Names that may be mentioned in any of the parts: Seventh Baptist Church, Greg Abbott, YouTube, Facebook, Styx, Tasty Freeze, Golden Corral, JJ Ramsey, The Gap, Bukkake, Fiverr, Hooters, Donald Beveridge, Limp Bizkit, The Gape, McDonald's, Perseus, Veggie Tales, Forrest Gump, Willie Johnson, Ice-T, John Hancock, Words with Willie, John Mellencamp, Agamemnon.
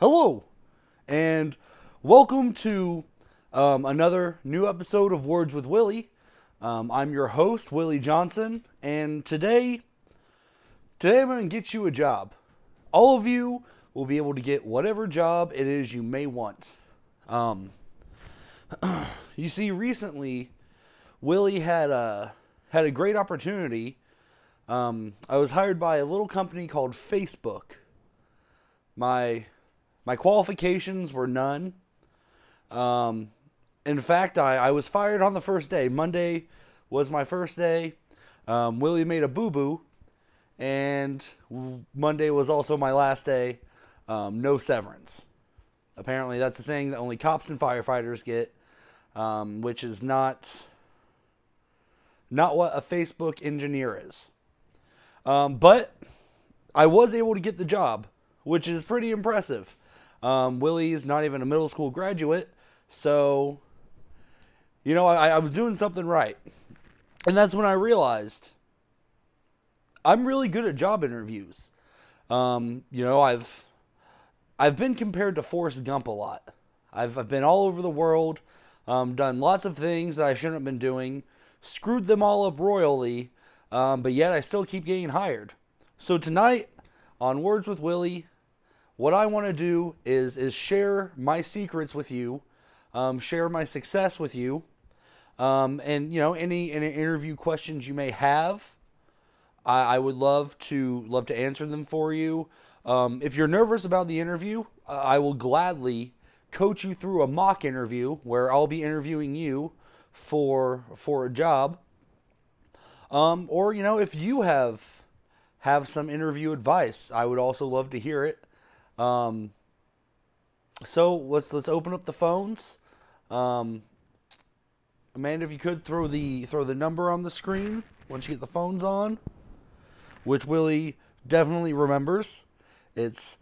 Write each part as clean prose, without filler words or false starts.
Hello, and welcome to another new episode of Words with Willie. I'm your host, Willie Johnson, and today I'm going to get you a job. All of you will be able to get whatever job it is you may want. You see, recently, Willie had a great opportunity. I was hired by a little company called Facebook. My qualifications were none. In fact, I was fired on the first day. Monday was my first day. Willie made a boo-boo, and Monday was also my last day. No severance. Apparently, that's a thing that only cops and firefighters get, which is not what a Facebook engineer is. But I was able to get the job, which is pretty impressive. Willie is not even a middle school graduate, so, you know, I was doing something right. And that's when I realized I'm really good at job interviews. You know, I've been compared to Forrest Gump a lot. I've been all over the world, done lots of things that I shouldn't have been doing, screwed them all up royally, but yet I still keep getting hired. So tonight, on Words with Willie, what I want to do is share my secrets with you, share my success with you, and, you know, any interview questions you may have, I would love to answer them for you. If you're nervous about the interview, I will gladly coach you through a mock interview where I'll be interviewing you for a job. Or, you know, if you have some interview advice, I would also love to hear it. So let's open up the phones. Amanda, if you could throw the number on the screen once you get the phones on, which Willie definitely remembers. It's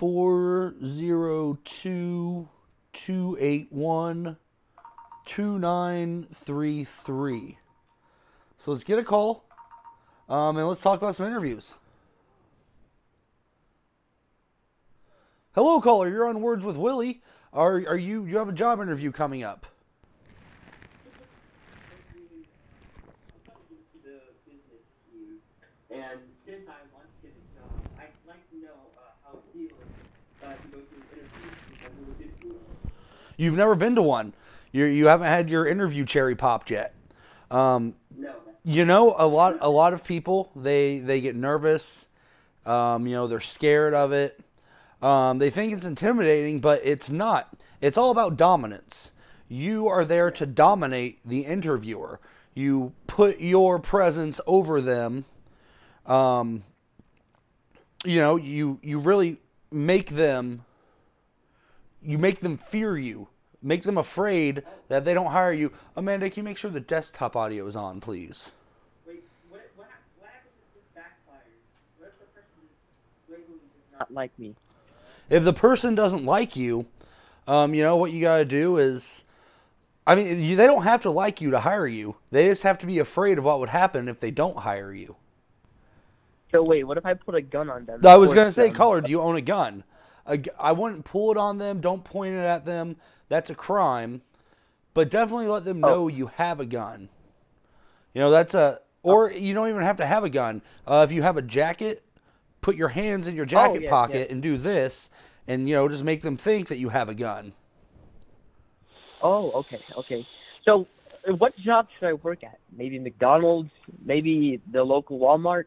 402-281-2933. So let's get a call, and let's talk about some interviews. Hello, caller. You're on Words with Willie. You have a job interview coming up? And since I want to get a job, I'd like to know how it feels to go through an interview. You've never been to one. You haven't had your interview cherry popped yet. No. You know, a lot of people they get nervous. You know, they're scared of it. They think it's intimidating, but it's not. It's all about dominance. You are there to dominate the interviewer. You put your presence over them. You know, you really make them fear you. Make them afraid that they don't hire you. Amanda, can you make sure the desktop audio is on, please? Wait, what happens if this backfires? What if the person does not like me? If the person doesn't like you, you know, what you got to do is, I mean, they don't have to like you to hire you. They just have to be afraid of what would happen if they don't hire you. So wait, what if I put a gun on them? I was going to say, caller, do you own a gun? I wouldn't pull it on them. Don't point it at them. That's a crime. But definitely let them know you have a gun. You know, or you don't even have to have a gun. If you have a jacket, put your hands in your jacket pocket and do this, and, you know, just make them think that you have a gun. Oh, okay. So what job should I work at? Maybe McDonald's, maybe the local Walmart?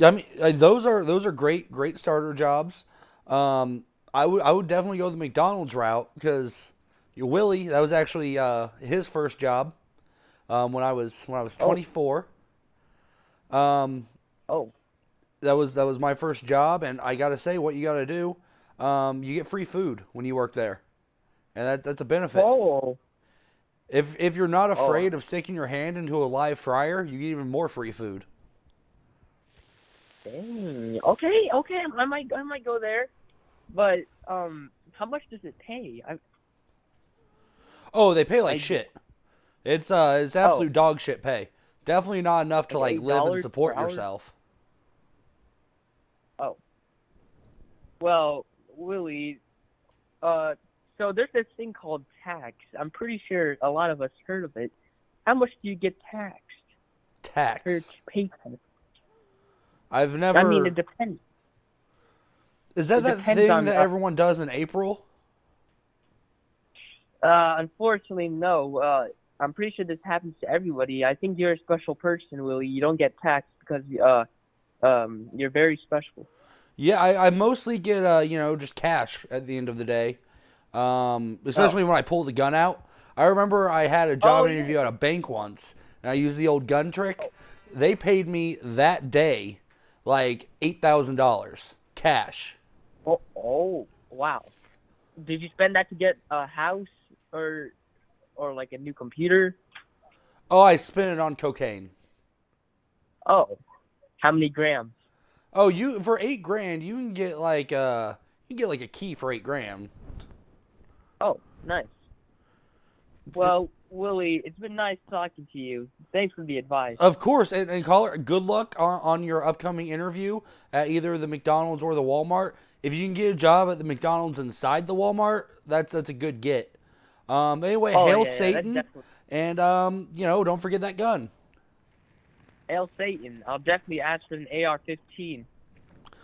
I mean, those are great starter jobs. I would definitely go the McDonald's route because Willie, that was actually his first job when I was 24. That was my first job, and I gotta say, what you gotta do, you get free food when you work there, and that's a benefit. Oh. If you're not afraid of sticking your hand into a live fryer, you get even more free food. Dang. Okay, I might go there, but how much does it pay? They pay like shit. It's absolute dog shit pay. Definitely not enough to like live and support yourself. Well, Willie, so there's this thing called tax. I'm pretty sure a lot of us heard of it. How much do you get taxed? Tax. Or pay tax? I've never. I mean, it depends. Is that that thing that everyone does in April? Unfortunately, no. I'm pretty sure this happens to everybody. I think you're a special person, Willie. You don't get taxed because you're very special. Yeah, I mostly get just cash at the end of the day, especially when I pull the gun out. I remember I had a job interview at a bank once, and I used the old gun trick. They paid me that day like $8,000 cash. Oh, wow. Did you spend that to get a house or like a new computer? Oh, I spent it on cocaine. Oh, how many grams? Oh, for $8,000, you can get like a key for $8,000. Oh, nice. Well, Willie, it's been nice talking to you. Thanks for the advice. Of course, and caller, good luck on your upcoming interview at either the McDonald's or the Walmart. If you can get a job at the McDonald's inside the Walmart, that's a good get. Anyway, hail Satan, and don't forget that gun. Hail Satan. I'll definitely ask for an AR-15.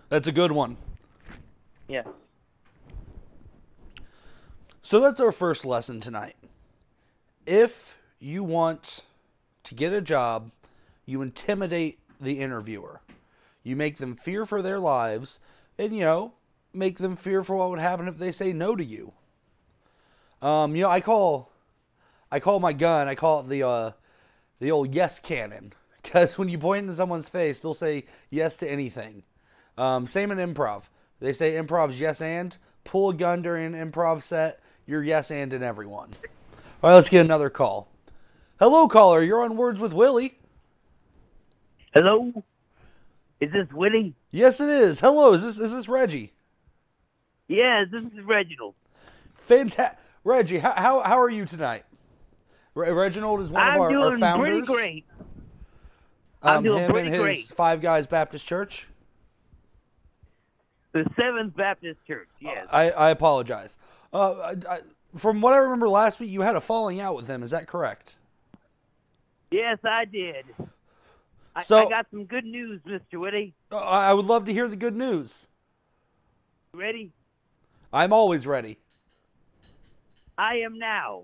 That's a good one. Yeah. So that's our first lesson tonight. If you want to get a job, you intimidate the interviewer. You make them fear for their lives and, make them fear for what would happen if they say no to you. I call my gun, I call it the old yes cannon. Because when you point in someone's face, they'll say yes to anything. Same in improv. They say improv's yes and. Pull a gun during an improv set, you're yes and in everyone. All right, let's get another call. Hello, caller. You're on Words with Willie. Hello. Is this Willie? Yes, it is. Hello. Is this Reggie? Yes, this is Reginald. Fantastic. Reggie, how are you tonight? Reginald is one of our founders. I'm doing pretty great. I'm doing pretty great. Him and his Five Guys Baptist Church. The Seventh Baptist Church, yes. I apologize. From what I remember last week, you had a falling out with him. Is that correct? Yes, I did. I got some good news, Mr. Whitty. I would love to hear the good news. Ready? I'm always ready. I am now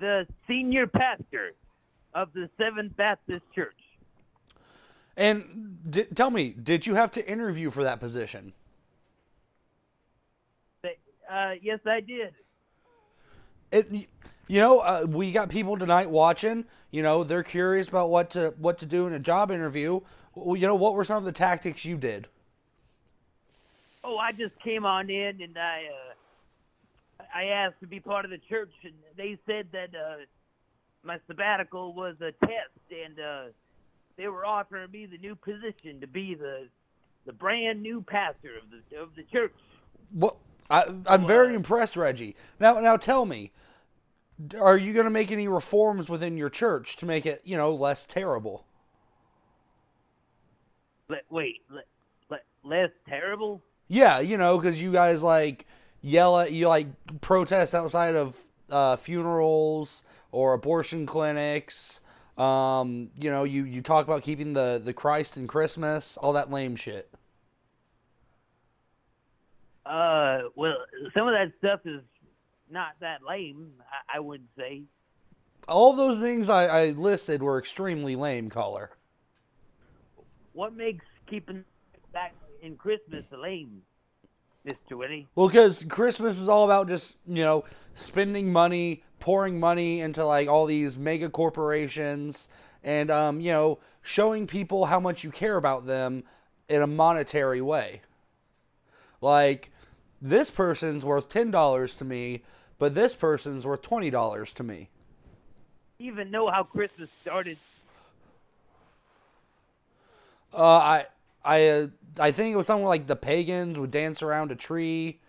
the senior pastor of the Seventh Baptist Church. And tell me, did you have to interview for that position? Yes, I did. We got people tonight watching. They're curious about what to do in a job interview. What were some of the tactics you did? Oh, I just came on in and I asked to be part of the church, and they said that my sabbatical was a test, and they were offering me the new position to be the brand new pastor of the church. What? I'm very impressed, Reggie. Now tell me, are you going to make any reforms within your church to make it, less terrible? Less terrible? Yeah, because you guys yell at protest outside of funerals or abortion clinics. You talk about keeping the Christ in Christmas, all that lame shit. Well, some of that stuff is not that lame, I would say. All those things I listed were extremely lame, caller. What makes keeping back in Christmas lame, Mr. Whitty? Well, because Christmas is all about just, spending money, pouring money into, all these mega corporations and, showing people how much you care about them in a monetary way. This person's worth $10 to me, but this person's worth $20 to me. Even know how Christmas started? I think it was something like the pagans would dance around a tree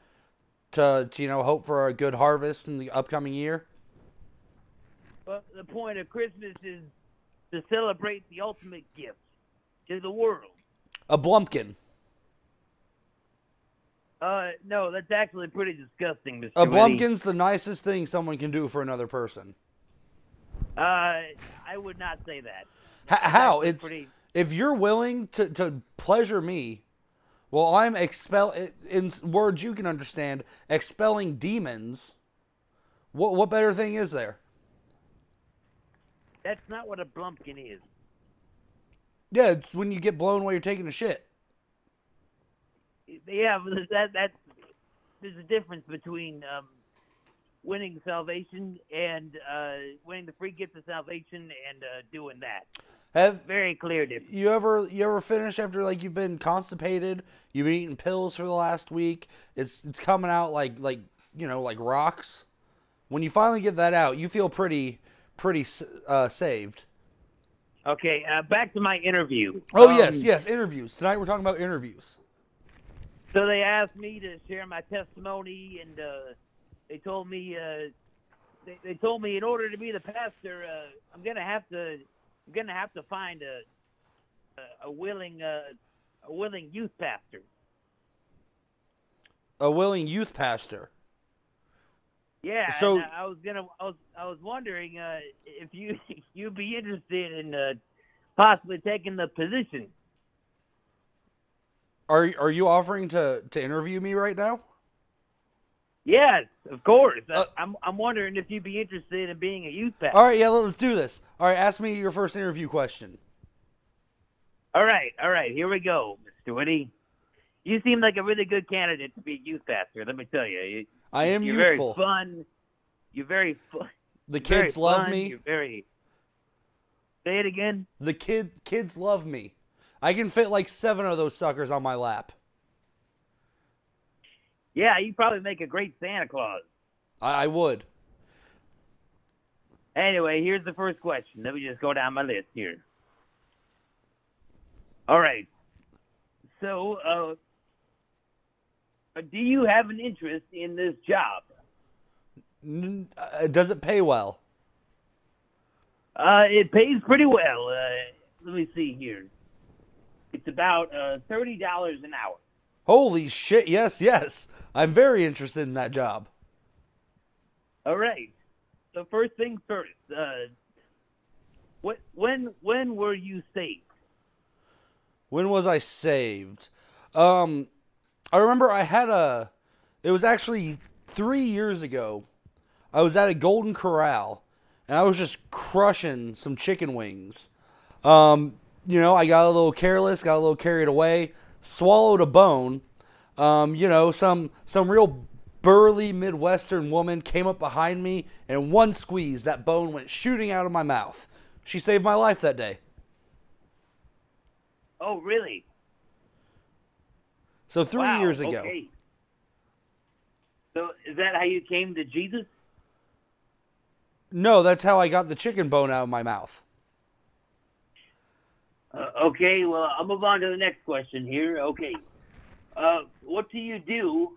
to hope for a good harvest in the upcoming year. But the point of Christmas is to celebrate the ultimate gift to the world. A blumpkin. No, that's actually pretty disgusting, Mr. A blumpkin's the nicest thing someone can do for another person. I would not say that. How? It's pretty... If you're willing to pleasure me, well, I'm in words you can understand, expelling demons. What better thing is there? That's not what a blumpkin is. Yeah, it's when you get blown while you're taking a shit. Yeah, but there's a difference between winning salvation and winning the free gift of salvation and doing that. Very clear difference. You ever finish after like you've been constipated, you've been eating pills for the last week? It's coming out like you know, like rocks. When you finally get that out, you feel pretty saved. Okay, back to my interview. Oh, yes, interviews. Tonight we're talking about interviews. So they asked me to share my testimony, and they told me in order to be the pastor, I'm gonna have to find a willing youth pastor. A willing youth pastor. Yeah. So and, I was wondering if you'd be interested in possibly taking the position. Are you offering to interview me right now? Yes, of course. I'm wondering if you'd be interested in being a youth pastor. All right, yeah, let's do this. All right, ask me your first interview question. All right, here we go, Mr. Whitty. You seem like a really good candidate to be a youth pastor. Let me tell you, I am youthful. Very fun. You're very fun. The kids love me. You're very. Say it again. The kids love me. I can fit like 7 of those suckers on my lap. Yeah, you'd probably make a great Santa Claus. I would. Anyway, here's the first question. Let me just go down my list here. All right. So, do you have an interest in this job? Does it pay well? It pays pretty well. Let me see here. It's about $30 an hour. Holy shit, yes. I'm very interested in that job. All right. So first things first. When were you saved? When was I saved? I remember I had it was actually 3 years ago. I was at a Golden Corral, and I was just crushing some chicken wings. You know, I got a little careless, got a little carried away, swallowed a bone. You know, some real burly Midwestern woman came up behind me, and one squeeze, that bone went shooting out of my mouth. She saved my life that day. Oh, really? So three years ago. Okay. So is that how you came to Jesus? No, that's how I got the chicken bone out of my mouth. Okay, well, I'll move on to the next question here. Okay. What do you do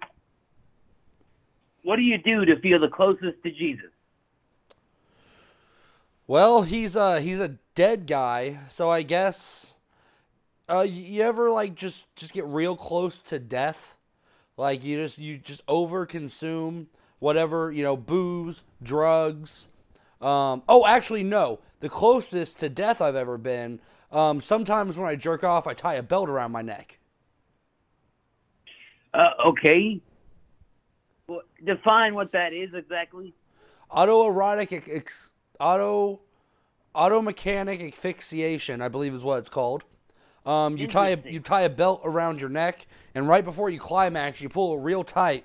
to feel the closest to Jesus? Well, he's a dead guy, so I guess you ever like just get real close to death? Like you just overconsume whatever, you know, booze, drugs. Actually no. The closest to death I've ever been, sometimes when I jerk off, I tie a belt around my neck. Okay. Well, define what that is exactly. Automechanic asphyxiation, I believe, is what it's called. You tie a belt around your neck, and right before you climax, you pull it real tight,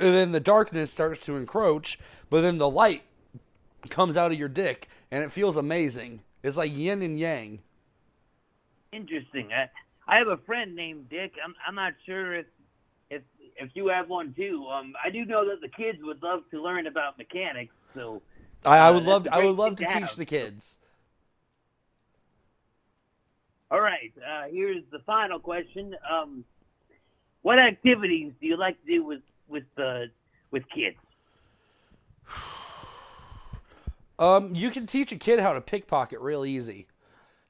and then the darkness starts to encroach, but then the light comes out of your dick, and it feels amazing. It's like yin and yang. Interesting. I have a friend named Dick. I'm not sure if you have one too. I do know that the kids would love to learn about mechanics. So I would love to teach the kids. All right. Here's the final question. What activities do you like to do with kids? You can teach a kid how to pickpocket real easy.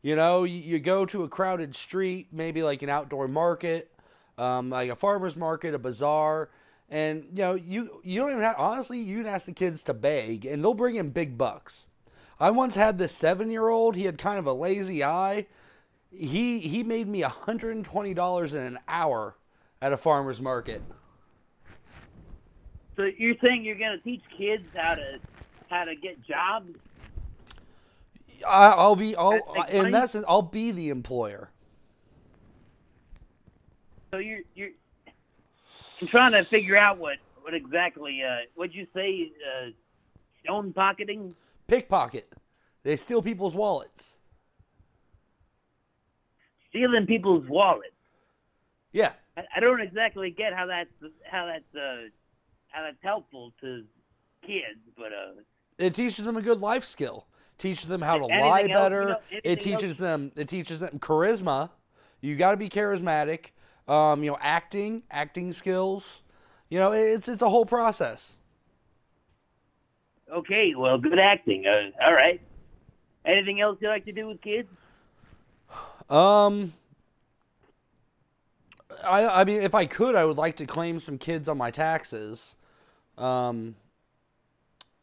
You know, you go to a crowded street, maybe like an outdoor market, like a farmer's market, a bazaar. And, you know, you don't even have, honestly, you can ask the kids to beg, and they'll bring in big bucks. I once had this 7-year-old, he had kind of a lazy eye. He made me $120 in an hour at a farmer's market. So you're saying you're going to teach kids how to get jobs? I'll be the employer. So I'm trying to figure out what exactly, what'd you say, stone pocketing? Pickpocket. They steal people's wallets. Stealing people's wallets. Yeah. I don't exactly get how that's helpful to kids, but it teaches them a good life skill. Teaches them how to lie better. It teaches them charisma. You got to be charismatic. You know, acting skills. You know, it's a whole process. Okay, well, good acting. All right. Anything else you like to do with kids? I mean, if I could, I would like to claim some kids on my taxes. That's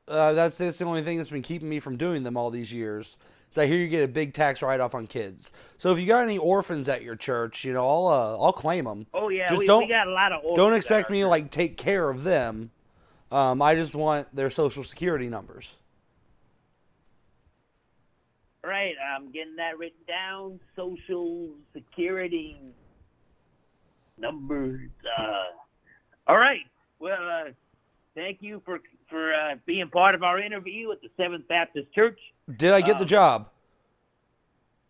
the only thing that's been keeping me from doing them all these years. So I hear you get a big tax write-off on kids. So if you got any orphans at your church, you know, I'll claim them. Oh yeah, we got a lot of orphans. Don't expect me to like take care of them. I just want their social security numbers. Right, I'm getting that written down. Social security numbers. All right. Well, thank you for being part of our interview at the Seventh Baptist Church. Did I get the job?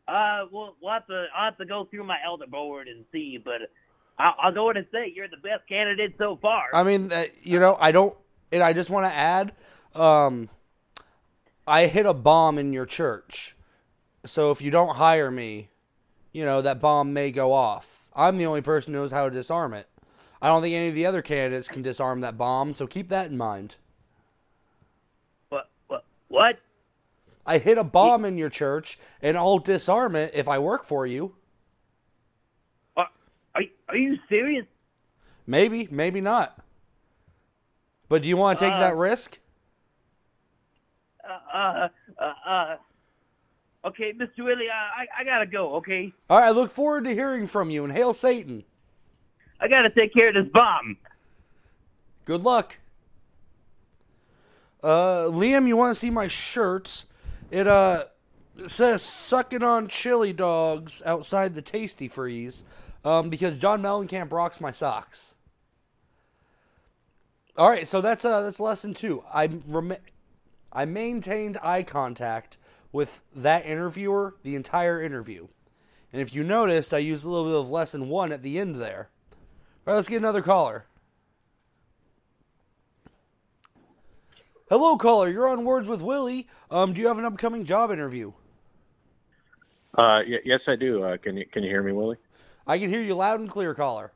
We'll have to go through my elder board and see, but I'll go ahead and say you're the best candidate so far. I mean, you know, I just want to add, I hit a bomb in your church. So if you don't hire me, you know, that bomb may go off. I'm the only person who knows how to disarm it. I don't think any of the other candidates can disarm that bomb, so keep that in mind. What? I hit a bomb in your church, and I'll disarm it if I work for you. Are you serious? Maybe, maybe not. But do you want to take that risk? Okay, Mr. Willie, I gotta go, okay? All right, I look forward to hearing from you, and hail Satan. I gotta take care of this bomb. Good luck. Liam, you want to see my shirt? It says sucking on chili dogs outside the Tasty Freeze, because John Mellencamp rocks my socks. All right, so that's lesson 2. I maintained eye contact with that interviewer the entire interview, and if you noticed, I used a little bit of lesson 1 at the end there. All right, let's get another caller. Hello, caller. You're on Words with Willie. Do you have an upcoming job interview? Yes, I do. Can you hear me, Willie? I can hear you loud and clear, caller.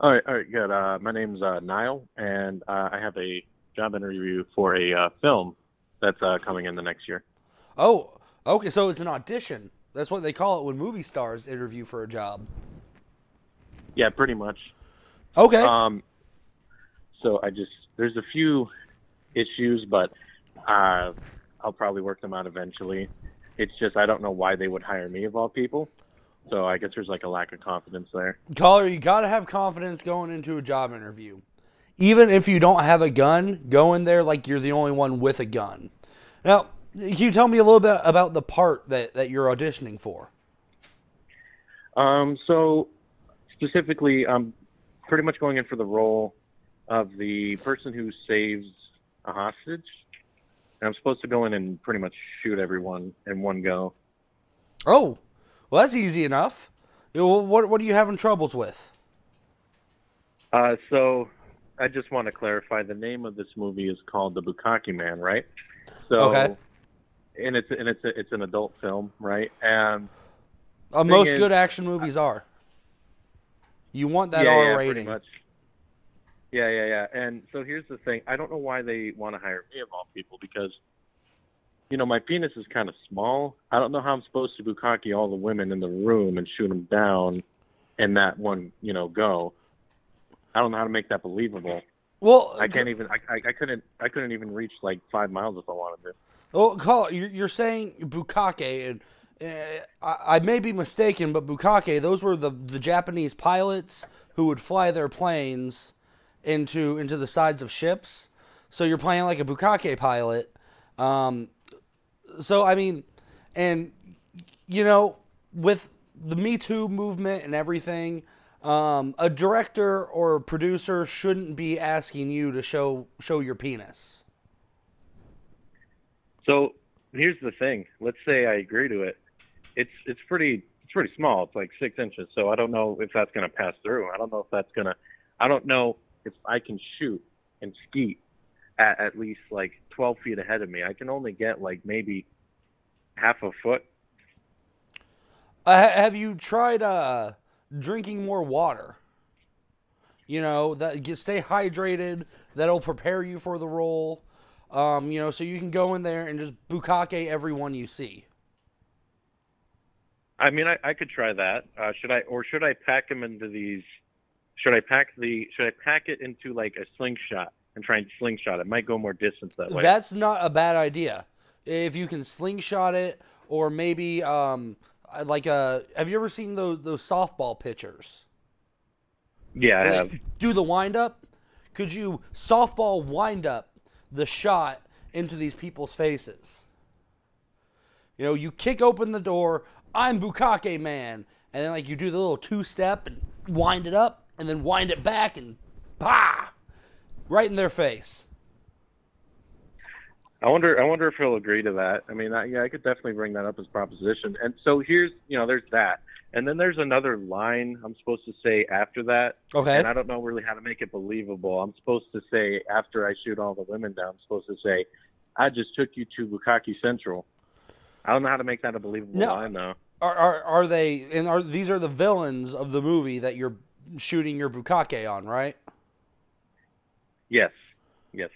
All right, good. My name's Niall, and I have a job interview for a film that's coming in the next year. Oh, okay. So it's an audition. That's what they call it when movie stars interview for a job. Yeah, pretty much. Okay. So there's a few issues, but I'll probably work them out eventually. It's just I don't know why they would hire me of all people, so I guess there's like a lack of confidence there. Caller, you gotta have confidence going into a job interview. Even if you don't have a gun, go in there like you're the only one with a gun. Now, can you tell me a little bit about the part that you're auditioning for? So specifically, I'm pretty much going in for the role of the person who saves a hostage. And I'm supposed to go in and pretty much shoot everyone in one go. Oh, well, that's easy enough. What are you having troubles with? So I just want to clarify, the name of this movie is called The Bukkake Man, right? So, okay. And it's an adult film, right? And most good action movies are. You want that R rating. Pretty much. Yeah. And so here's the thing. I don't know why they want to hire me of all people because, you know, my penis is kind of small. I don't know how I'm supposed to bukkake all the women in the room and shoot them down in that one, you know, go. I don't know how to make that believable. Well, I can't even. I couldn't even reach like 5 miles if I wanted to. Well, Carl, you're saying Bukkake, and I may be mistaken, but Bukkake, those were the Japanese pilots who would fly their planes into the sides of ships. So you're playing like a Bukkake pilot. So I mean, and you know, with the Me Too movement and everything, a director or a producer shouldn't be asking you to show your penis. So here's the thing. Let's say I agree to it. It's pretty small. It's like 6 inches. So I don't know if that's gonna pass through. I don't know if I can shoot and skeet at least like 12 feet ahead of me. I can only get like maybe half a foot. Have you tried drinking more water? You know, stay hydrated. That'll prepare you for the role. You know, so you can go in there and just Bukkake everyone you see. I mean, I could try that. Should I pack them into these? Should I pack it into like a slingshot and try and slingshot it? Might go more distance that way. That's not a bad idea. If you can slingshot it, or maybe like a. Have you ever seen those softball pitchers? Yeah, I have. Do the wind up? Could you softball wind up the shot into these people's faces? You know, you kick open the door. I'm Bukkake man, and then like you do the little two-step and wind it up, and then wind it back, and bah, right in their face. I wonder if he'll agree to that. I mean, I could definitely bring that up as proposition. And so here's, you know, there's that, and then there's another line I'm supposed to say after that. Okay. And I don't know really how to make it believable. I'm supposed to say after I shoot all the women down, I'm supposed to say, I just took you to Bukkake Central. I don't know how to make that a believable line, though. Are they, and these are the villains of the movie that you're shooting your Bukkake on, right? Yes. Yes.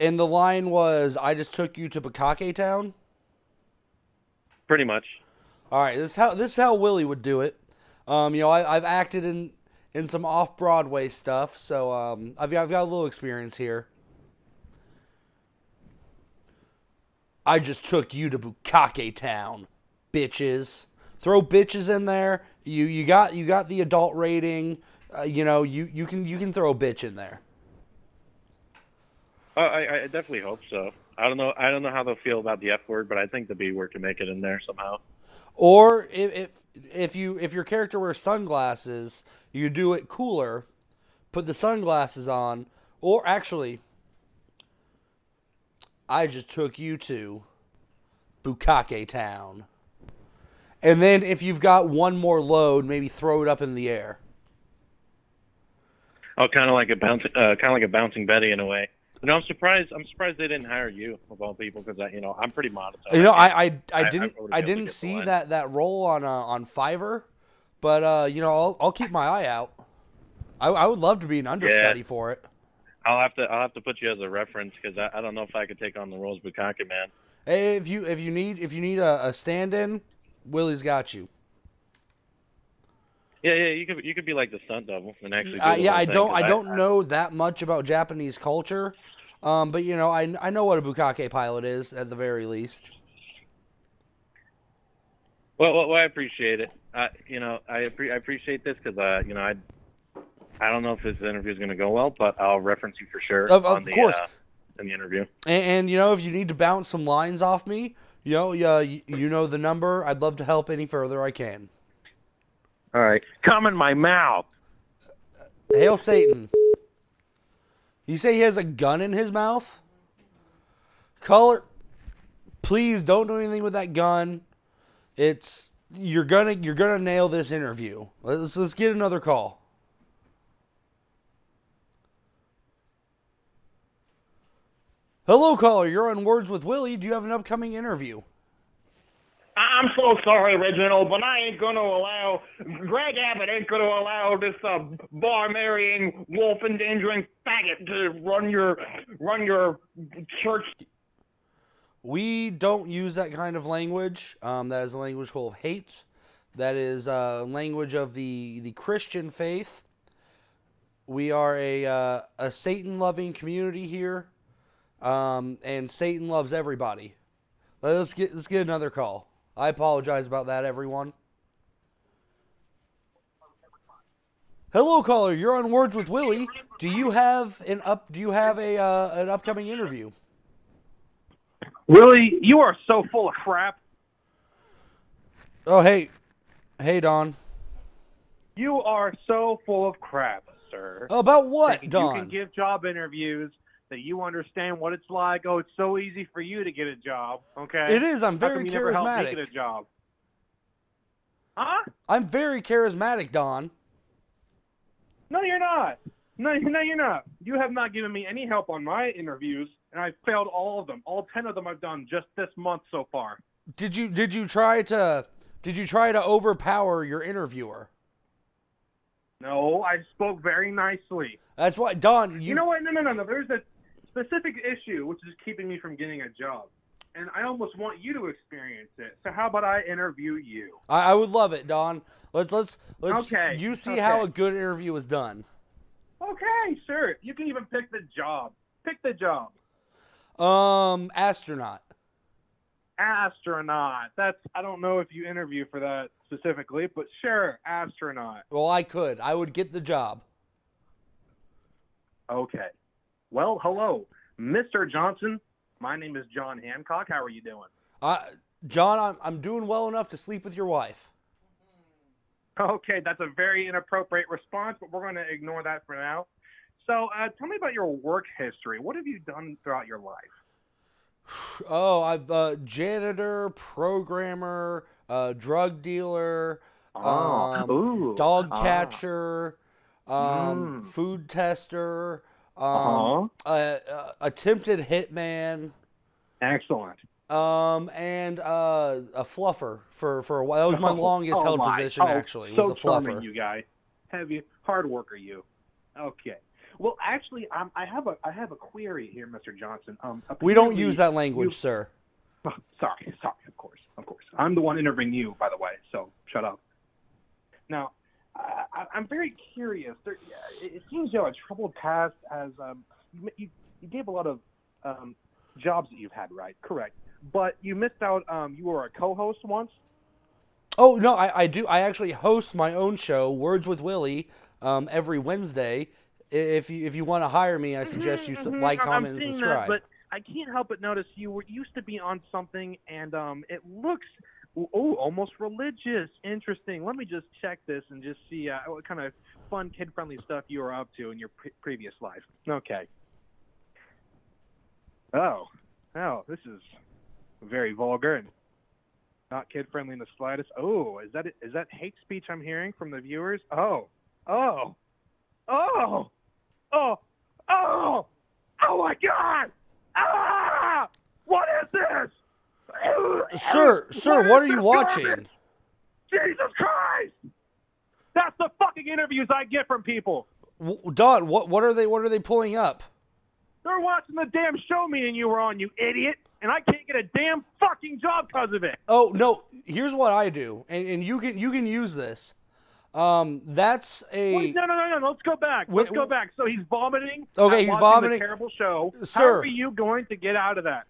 And the line was, I just took you to Bukkake Town? Pretty much. All right, this is how Willie would do it. You know, I've acted in some off-Broadway stuff, so I've got a little experience here. I just took you to Bukkake Town, bitches. Throw bitches in there. You got the adult rating. You know, you can throw a bitch in there. I definitely hope so. I don't know how they'll feel about the F word, but I think the B word can make it in there somehow. Or if your character wears sunglasses, you do it cooler. Put the sunglasses on, or actually. I just took you to Bukkake Town. And then if you've got one more load, maybe throw it up in the air. Oh, kind of like a bouncing Betty in a way. You know, I'm surprised they didn't hire you of all people, because you know, I'm pretty monotone. You know, I didn't see that role on Fiverr, but you know, I'll keep my eye out. I would love to be an understudy for it. I'll have to put you as a reference, because I don't know if I could take on the roles of Bukkake man. Hey, if you need a stand-in, Willie's got you. Yeah, you could be like the stunt double and actually. I don't know that much about Japanese culture, but you know I know what a Bukkake pilot is at the very least. Well I appreciate it. You know, I appreciate this, because you know I don't know if this interview is going to go well, but I'll reference you for sure. Of course. In the interview. And, you know, if you need to bounce some lines off me, you know the number. I'd love to help any further I can. All right. Come in my mouth. Hail Satan. You say he has a gun in his mouth? Caller, please don't do anything with that gun. You're gonna nail this interview. Let's get another call. Hello, caller. You're on Words with Willie. Do you have an upcoming interview? I'm so sorry, Reginald, but I ain't going to allow... Greg Abbott ain't going to allow this bar-marrying, wolf-endangering faggot to run your church. We don't use that kind of language. That is a language full of hate. That is language of the Christian faith. We are a Satan-loving community here, and Satan loves everybody. Let's get another call. I apologize about that, everyone. Hello, caller. You're on Words with Willie. Do you have an upcoming interview? Willie, you are so full of crap. Oh, hey, Don. You are so full of crap, sir. About what, Don? You can give job interviews that you understand what it's like. Oh, it's so easy for you to get a job. Okay, it is. I'm very charismatic. How come you never helped me get a job? Huh? I'm very charismatic, Don. No, you're not. No, you're not. You have not given me any help on my interviews, and I've failed all of them. All 10 of them I've done just this month so far. Did you try to overpower your interviewer? No, I spoke very nicely. That's why, Don. You know what? No. There's a specific issue which is keeping me from getting a job, and I almost want you to experience it. So how about I interview you? I would love it, Don. Let's. Okay. You see how a good interview is done. Okay, sure. You can even pick the job. Pick the job. Astronaut. Astronaut. That's, I don't know if you interview for that specifically, but sure, astronaut. Well, I would get the job. Okay. Well, hello, Mr. Johnson. My name is John Hancock. How are you doing? John, I'm doing well enough to sleep with your wife. Okay, that's a very inappropriate response, but we're going to ignore that for now. So tell me about your work history. What have you done throughout your life? Oh, I've janitor, programmer, drug dealer, dog catcher, food tester, attempted hitman. Excellent. And a fluffer for a while. That was my longest held position, actually. So was a fluffer. Charming, you guy. Heavy, hard worker, you. Okay. Well, actually, I have a query here, Mr. Johnson. We don't use that language, sir. Oh, sorry. Of course. I'm the one interviewing you, by the way. So shut up. Now, I'm very curious. It seems you have a troubled past. As you gave a lot of jobs that you've had, right? Correct. But you missed out. You were a co-host once. Oh no, I do. I actually host my own show, Words with Willie, every Wednesday. If you want to hire me, I suggest you like, comment, and subscribe. That, but I can't help but notice you used to be on something, and it looks almost religious. Interesting. Let me just check this and just see what kind of fun, kid-friendly stuff you were up to in your previous life. Okay. Oh, this is very vulgar and not kid-friendly in the slightest. Oh, is that hate speech I'm hearing from the viewers? Oh my God! Ah! What is this? Sir, what are you watching? Garbage? Jesus Christ! That's the fucking interviews I get from people. Don, what are they pulling up? They're watching the damn show me and you were on, you idiot, and I can't get a damn fucking job because of it. Oh no! Here's what I do, and you can use this. That's a... Wait, no, let's go back. Let's go back. So he's vomiting. Okay, he's vomiting. A terrible show. Sir. How are you going to get out of that?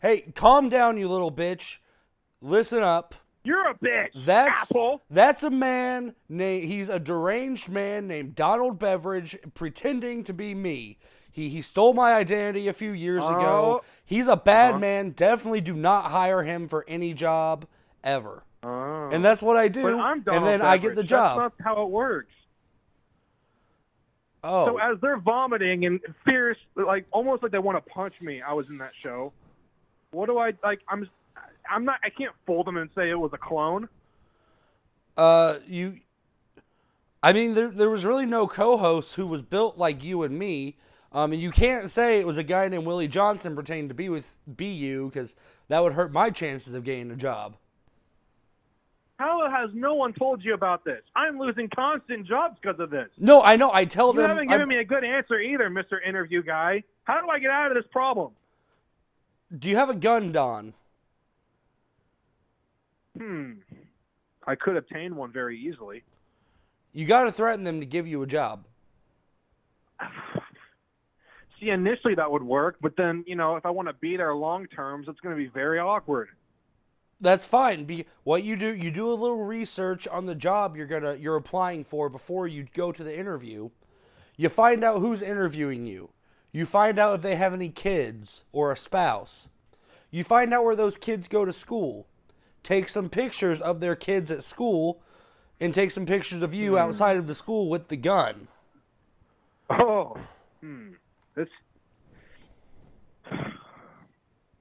Hey, calm down, you little bitch. Listen up. You're a bitch, Apple. That's a man named... He's a deranged man named Donald Beveridge pretending to be me. He stole my identity a few years ago. He's a bad man. Definitely do not hire him for any job ever. And that's what I do, and then I get the job. That's not how it works. Oh. So as they're vomiting and fierce, like almost like they want to punch me, I was in that show. What do I like? I'm not. I can't fool them and say it was a clone. I mean, there was really no co-host who was built like you and me. And you can't say it was a guy named Willie Johnson pretending to be you, because that would hurt my chances of getting a job. How has no one told you about this? I'm losing constant jobs because of this. No, I know. I tell them. You haven't given me a good answer either, Mr. Interview Guy. How do I get out of this problem? Do you have a gun, Don? I could obtain one very easily. You got to threaten them to give you a job. See, initially that would work, but then, you know, if I want to be there long terms, it's going to be very awkward. That's fine. What you do a little research on the job you're applying for before you go to the interview. You find out who's interviewing you. You find out if they have any kids or a spouse. You find out where those kids go to school. Take some pictures of their kids at school and take some pictures of you outside of the school with the gun. Oh. This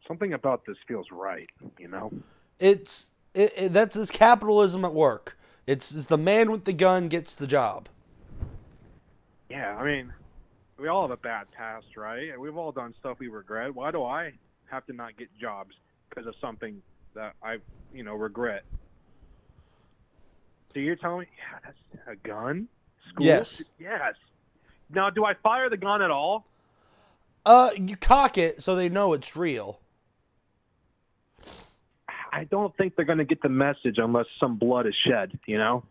something about this feels right, you know? That's this capitalism at work. It's the man with the gun gets the job. Yeah, I mean, we all have a bad past, right? We've all done stuff we regret. Why do I have to not get jobs because of something that I, you know, regret? So you're telling me, yeah, that's a gun? School? Yes. Yes. Now, do I fire the gun at all? You cock it so they know it's real. I don't think they're going to get the message unless some blood is shed, you know?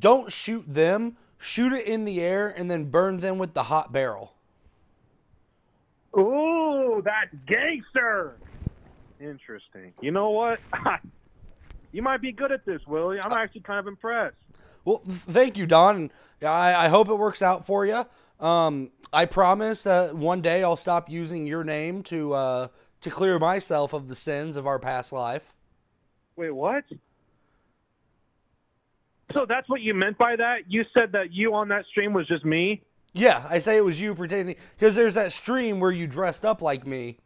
Don't shoot them. Shoot it in the air and then burn them with the hot barrel. Ooh, that's gangster. Interesting. You know what? You might be good at this, Willie. I'm actually kind of impressed. Well, thank you, Don. I hope it works out for you. I promise that one day I'll stop using your name to clear myself of the sins of our past life. Wait, what? So that's what you meant by that? You said that you on that stream was just me? Yeah, I say it was you pretending. Because there's that stream where you dressed up like me.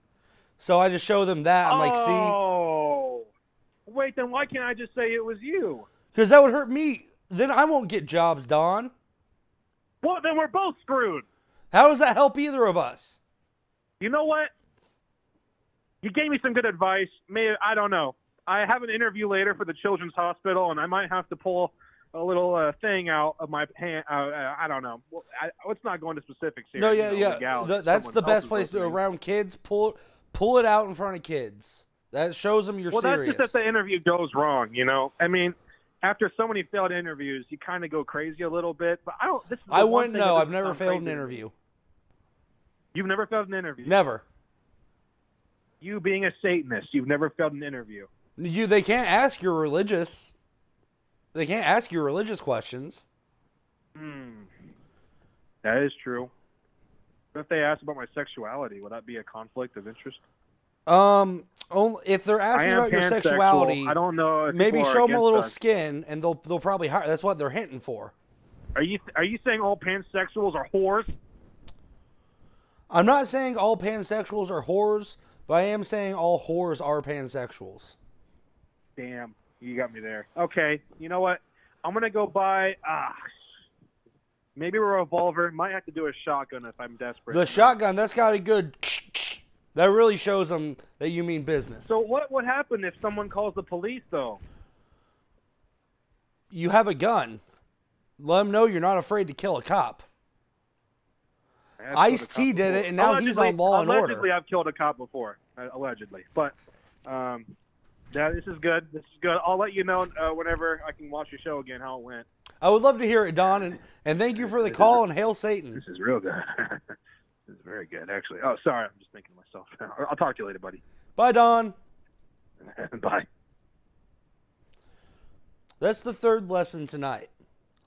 So I just show them that. I'm like, see? Oh. Wait, then why can't I just say it was you? Because that would hurt me. Then I won't get jobs, Don. Well, then we're both screwed. How does that help either of us? You know what? You gave me some good advice. Maybe, I don't know. I have an interview later for the Children's Hospital, and I might have to pull a little thing out of my pants. I don't know. Well, let's not go into specifics here. No, yeah, you know, yeah. That's the best place to around kids. Pull it out in front of kids. That shows them you're serious. Well, that's just if the interview goes wrong, you know? I mean... After so many failed interviews, you kind of go crazy a little bit. But I don't. This is I wouldn't know. I've never failed an interview. You've never failed an interview? Never. You being a Satanist, you've never failed an interview. They can't ask your religious. They can't ask your religious questions. Hmm. That is true. What if they ask about my sexuality, would that be a conflict of interest? Only if they're asking about your sexuality, I don't know. Maybe show them a little skin, and they'll probably hire. That's what they're hinting for. Are you saying all pansexuals are whores? I'm not saying all pansexuals are whores, but I am saying all whores are pansexuals. Damn, you got me there. Okay, you know what? I'm gonna go buy maybe a revolver. Might have to do a shotgun if I'm desperate. The shotgun, that's got a good. That really shows them that you mean business. So what would happen if someone calls the police, though? You have a gun. Let them know you're not afraid to kill a cop. Ice-T did it, and now he's on Law and Order. Allegedly, I've killed a cop before. Allegedly. But yeah, this is good. This is good. I'll let you know whenever I can watch your show again how it went. I would love to hear it, Don, and thank you for the call, and hail Satan. This is real good. This is very good, actually. Oh, sorry. I'm just thinking to myself. I'll talk to you later, buddy. Bye, Don. Bye. That's the third lesson tonight.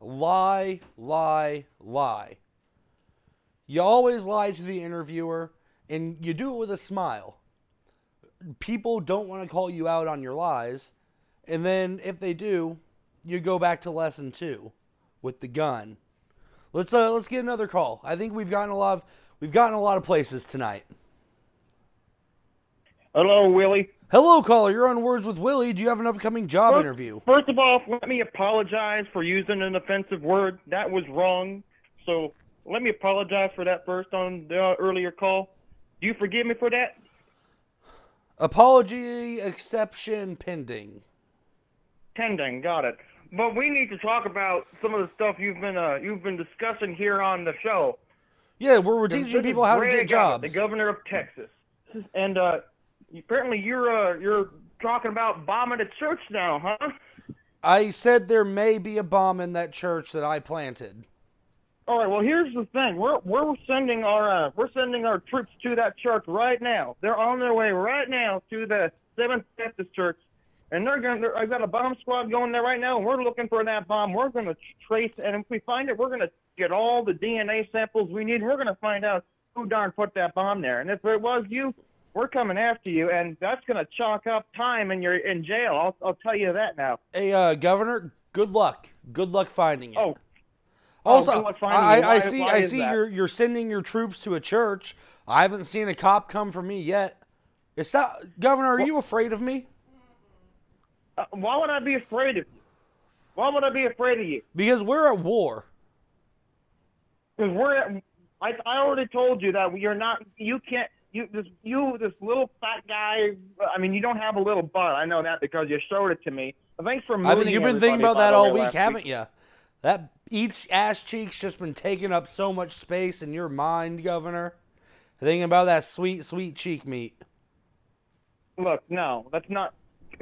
Lie, lie, lie. You always lie to the interviewer, and you do it with a smile. People don't want to call you out on your lies, and then if they do, you go back to lesson 2 with the gun. Let's get another call. I think we've gotten a lot of... We've gotten a lot of places tonight. Hello, Willie. Hello, caller. You're on Words with Willie. Do you have an upcoming job interview? First of all, let me apologize for using an offensive word. That was wrong. So let me apologize for that first on the earlier call. Do you forgive me for that? Apology exception pending. Pending, got it. But we need to talk about some of the stuff you've been discussing here on the show. Yeah, we're teaching people how to get jobs. The governor of Texas, and apparently you're talking about bombing a church now, huh? I said there may be a bomb in that church that I planted. All right. Well, here's the thing. We're sending our troops to that church right now. They're on their way right now to the Seventh Baptist Church, and they're going. I've got a bomb squad going there right now, and we're looking for that bomb. We're going to trace, and if we find it, we're going to get all the DNA samples we need. We're going to find out who darn put that bomb there. And if it was you, we're coming after you, and that's going to chalk up time in your in jail. I'll tell you that now. Hey, Governor, good luck. Good luck finding it. Oh. Also, I see you're sending your troops to a church. I haven't seen a cop come for me yet. It's not, Governor, are you afraid of me? Why would I be afraid of you? Why would I be afraid of you? Because we're at war. Because we're at, I already told you that you're not. You can't. This little fat guy. I mean, you don't have a little butt. I know that because you showed it to me. Thanks for mooning. You've been thinking about that all week, haven't you? That each ass cheek's just been taking up so much space in your mind, Governor. Thinking about that sweet, sweet cheek meat. Look, no, that's not.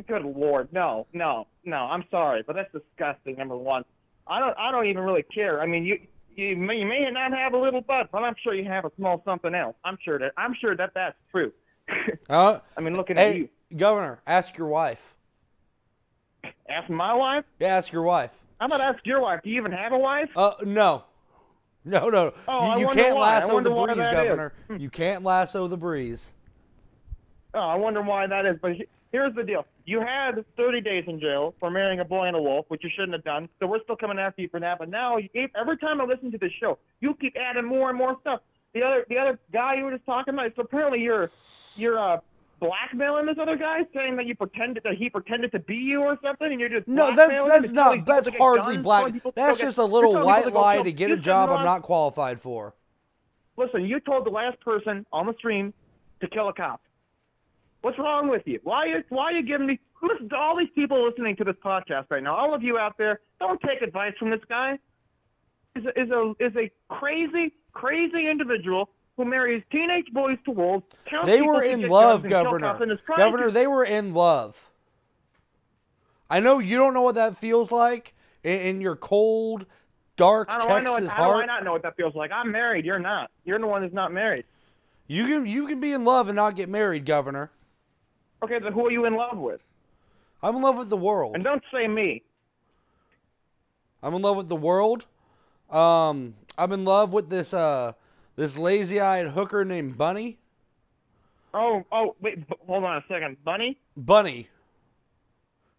Good Lord, no, no, no. I'm sorry, but that's disgusting. Number one, I don't even really care. I mean, you may not have a little butt, but I'm sure you have a small something else. I'm sure that that's true. I mean, looking at you, Governor. Ask your wife. Ask my wife? Yeah, ask your wife. I'm going to ask your wife. Do you even have a wife? No. No, no. Oh, you can't lasso the breeze, Governor. You can't lasso the breeze. Oh, I wonder why that is. But here's the deal. You had 30 days in jail for marrying a boy and a wolf, which you shouldn't have done. So we're still coming after you for that. But now, every time I listen to this show, you keep adding more and more stuff. The other guy you were just talking about, so apparently you're blackmailing this other guy, saying that he pretended to be you or something, and you're just no, that's not. That's hardly black. That's just a little white lie to get a job I'm not qualified for. Listen, you told the last person on the stream to kill a cop. What's wrong with you? Why are you giving me? Listen to all these people listening to this podcast right now. All of you out there, don't take advice from this guy. Is a crazy individual who marries teenage boys to wolves. They were in love, Governor. Governor, they were in love. I know you don't know what that feels like in your cold, dark Texas heart. How do I not know what that feels like? I'm married. You're not. You're the one that's not married. You can be in love and not get married, Governor. Okay, but who are you in love with? I'm in love with the world. And don't say me. I'm in love with the world. I'm in love with this... this lazy-eyed hooker named Bunny. Oh, wait, hold on a second. Bunny? Bunny.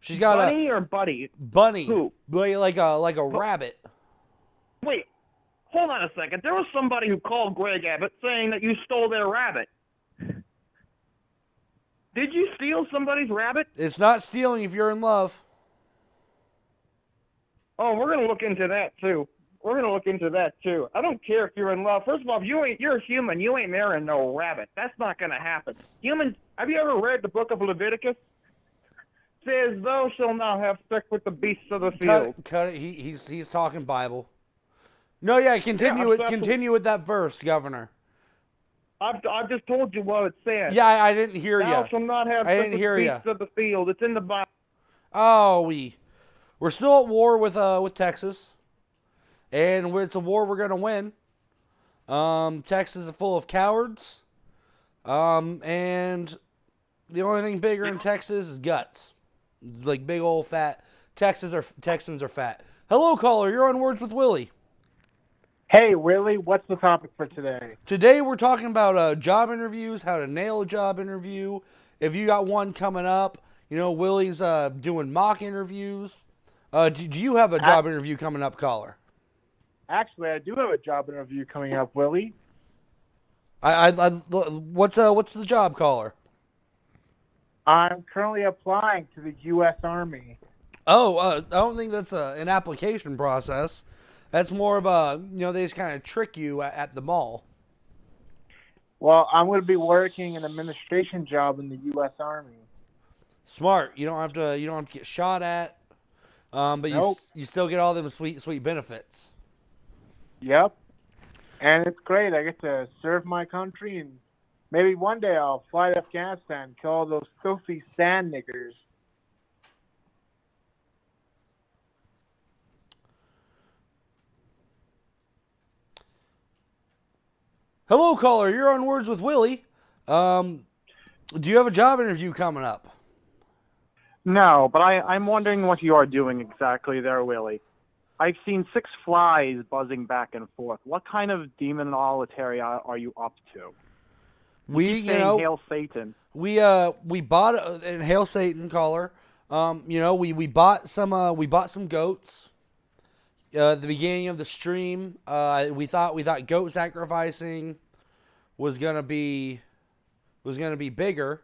She's got Bunny or Buddy? Bunny. Who? Like a rabbit. Wait, hold on a second. There was somebody who called Greg Abbott saying that you stole their rabbit. Did you steal somebody's rabbit? It's not stealing if you're in love. Oh, we're going to look into that, too. We're going to look into that, too. I don't care if you're in love. First of all, if you're a human. You ain't marrying no rabbit. That's not going to happen. Humans, have you ever read the book of Leviticus? It says, thou shalt not have sex with the beasts of the field. Cut it. He's talking Bible. No, yeah, continue with that verse, Governor. I've just told you what it says. Yeah, I didn't hear you. Thou shalt not have sex with the beasts of the field. It's in the Bible. Oh, we're still at war with Texas. And it's a war we're going to win. Texas is full of cowards. And the only thing bigger in Texas is guts. Like big old fat. Texans are fat. Hello, caller. You're on Words with Willie. Hey, Willie. What's the topic for today? Today we're talking about job interviews, how to nail a job interview. If you got one coming up, you know, Willie's doing mock interviews. Do you have a job interview coming up, caller? Actually, I do have a job interview coming up, Willie. What's the job, caller? I'm currently applying to the U.S. Army. Oh, I don't think that's an application process. That's more of a, you know, they just kind of trick you at the mall. Well, I'm going to be working an administration job in the U.S. Army. Smart. You don't have to get shot at. But nope. You still get all them sweet benefits. Yep, and it's great. I get to serve my country and Maybe one day I'll fly to Afghanistan and kill all those filthy sand niggers. Hello, caller. You're on Words with Willie. Do you have a job interview coming up? No, but I'm wondering what you are doing exactly there, Willie. I've seen 6 flies buzzing back and forth. What kind of demonology are you up to? You know, Hail Satan. We bought and Hail Satan, caller. You know, we bought some goats. At the beginning of the stream, we thought goat sacrificing was gonna be bigger.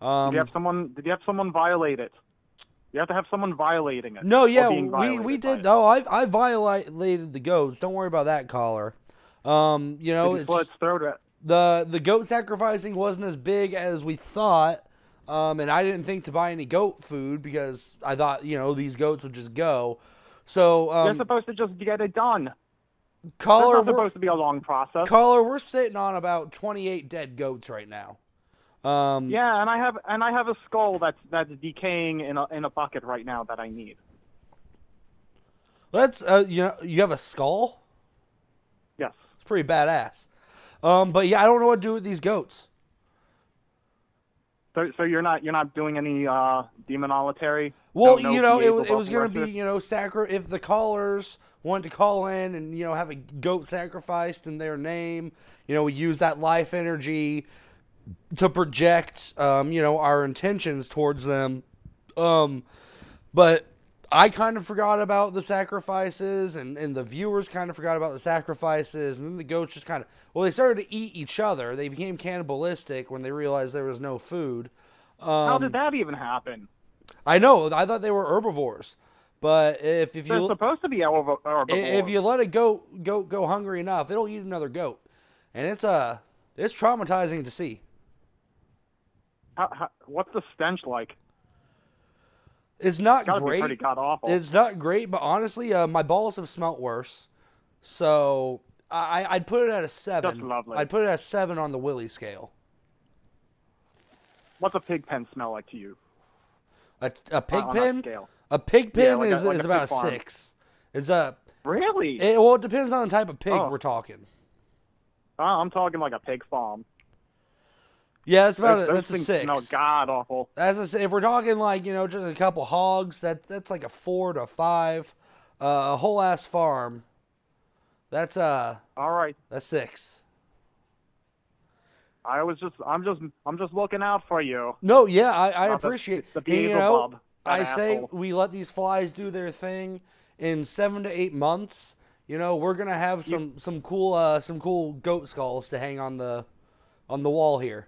Did you have someone violate it? You have to have someone violating it. No, yeah, we did though. I violated the goats. Don't worry about that, caller. You know, the goat sacrificing wasn't as big as we thought, and I didn't think to buy any goat food because I thought, you know, these goats would just go. So you're supposed to just get it done. Caller, it's supposed to be a long process. Caller, we're sitting on about 28 dead goats right now. Yeah, and I have a skull that's decaying in a bucket right now that I need. Let's you know, you have a skull? Yes. It's pretty badass. But yeah, I don't know what to do with these goats. So you're not doing any demonology? Well, no, you know, it was going to be, you know, if the callers wanted to call in and, you know, have a goat sacrificed in their name, you know, we use that life energy to project, you know, our intentions towards them. But I kind of forgot about the sacrifices, and the viewers kind of forgot about the sacrifices, and then the goats just kind of, well, they started to eat each other. They became cannibalistic when they realized there was no food. How did that even happen? I know. I thought they were herbivores, but if they're supposed to be herbivores, if you let a goat go hungry enough, it'll eat another goat, and it's traumatizing to see. What's the stench like? It's not great. Pretty god awful. It's not great, but honestly, my balls have smelt worse, so I'd put it at a 7. That's lovely. I'd put it at a 7 on the Willie scale. What's a pig pen smell like to you? A pig pen? A pig pen, yeah, like is about a 6. It's a really? Well, it depends on the type of pig we're talking. I'm talking like a pig farm. Yeah, that's a 6. No, god awful. That's a, if we're talking like, you know, just a couple hogs, that's like a 4 to 5. A whole ass farm. That's all right. That's 6. I'm just looking out for you. No, yeah, I appreciate it. You know, I say we let these flies do their thing. In 7 to 8 months, you know, we're gonna have some cool goat skulls to hang on the wall here.